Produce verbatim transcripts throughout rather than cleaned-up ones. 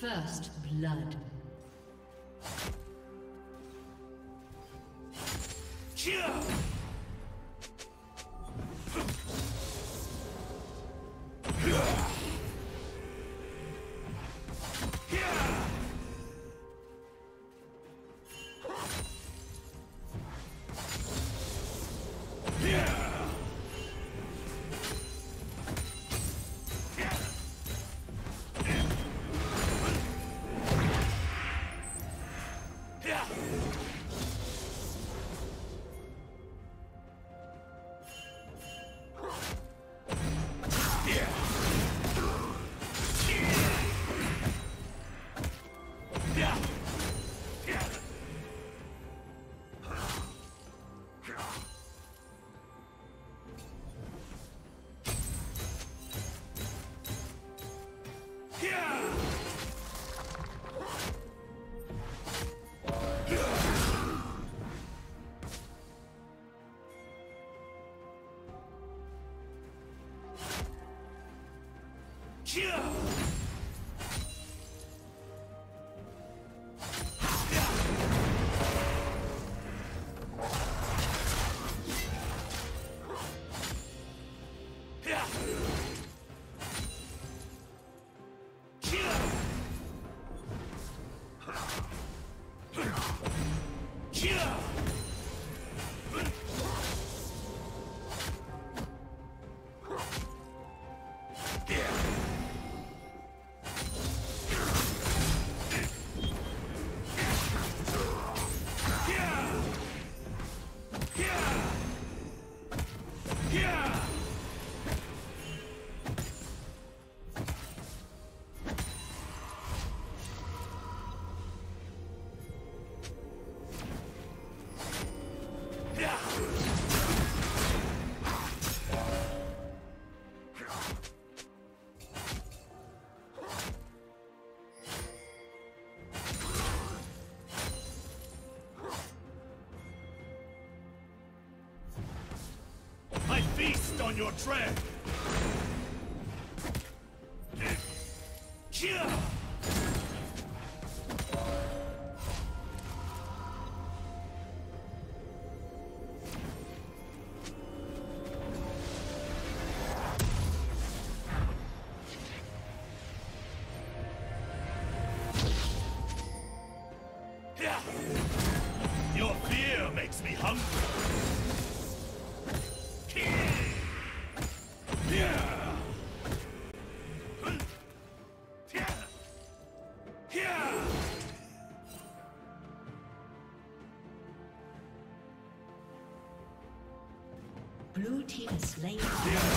First blood. Feast on your tread! Your fear makes me hungry! Blue team is slain. Yeah!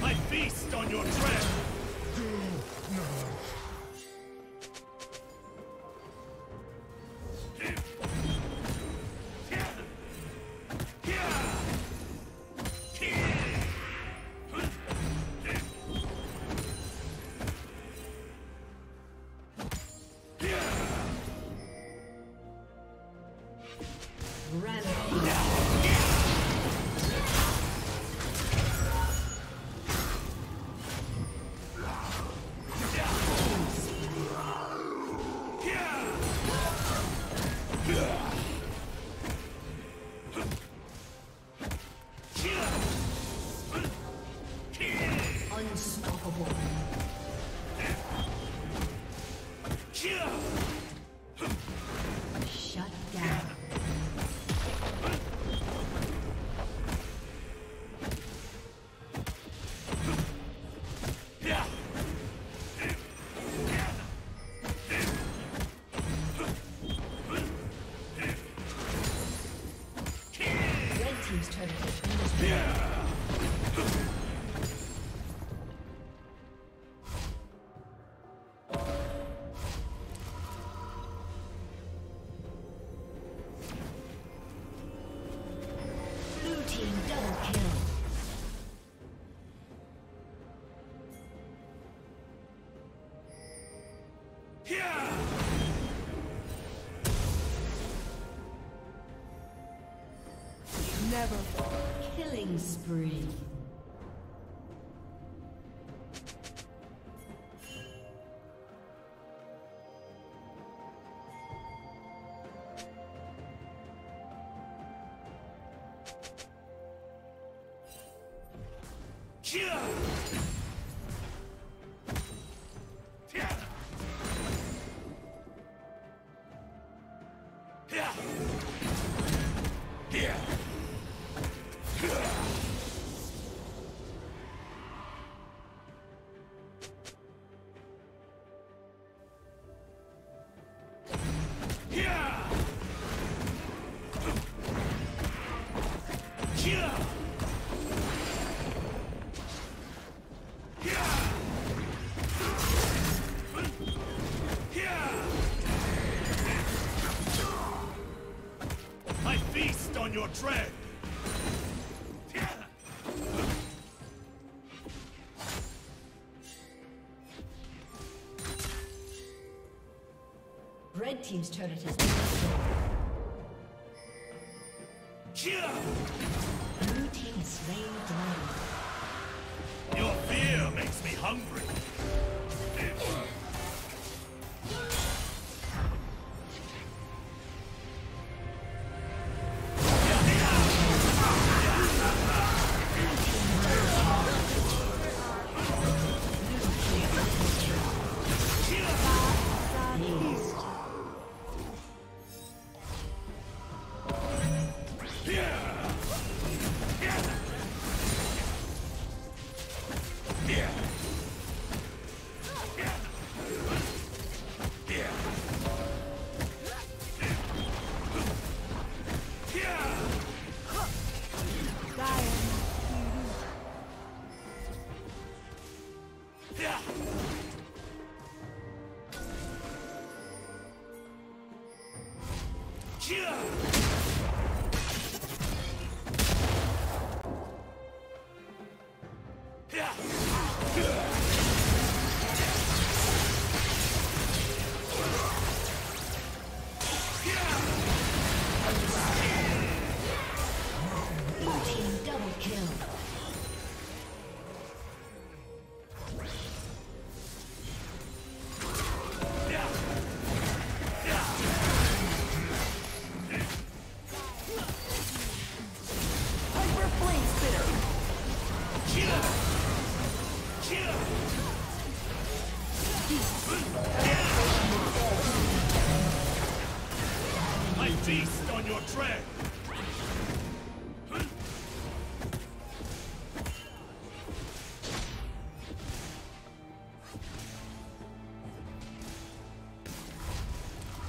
I feast on your tread. Killing spree. Your tread. Red team's turret has been destroyed. Blue team slain down. Your fear makes me hungry.